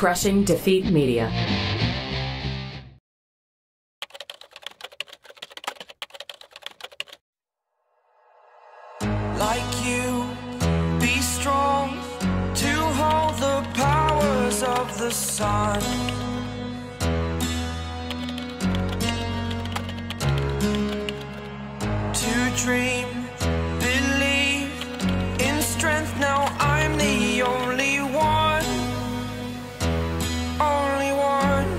Crushing Defeat Media. Like you, be strong to hold the powers of the sun. To dream, believe in strength. Now I'm the only one, only one.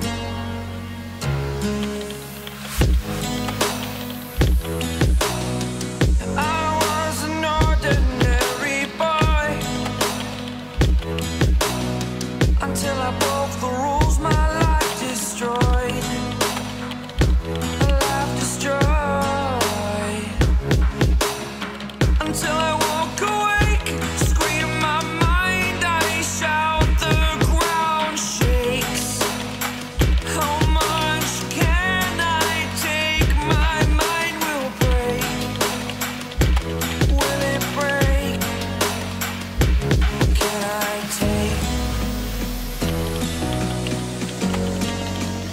I was an ordinary boy until I broke the rules. My life destroyed. My life destroyed. Until I walk awake, scream my mind, I shout, the ground shakes. How much can I take? My mind will break. Will it break? Can I take?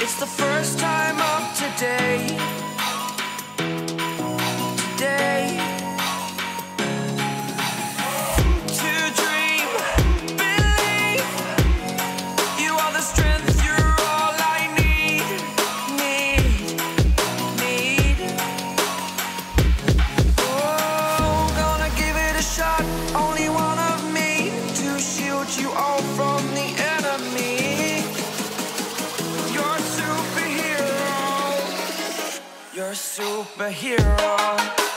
It's the first time of today. You're a superhero.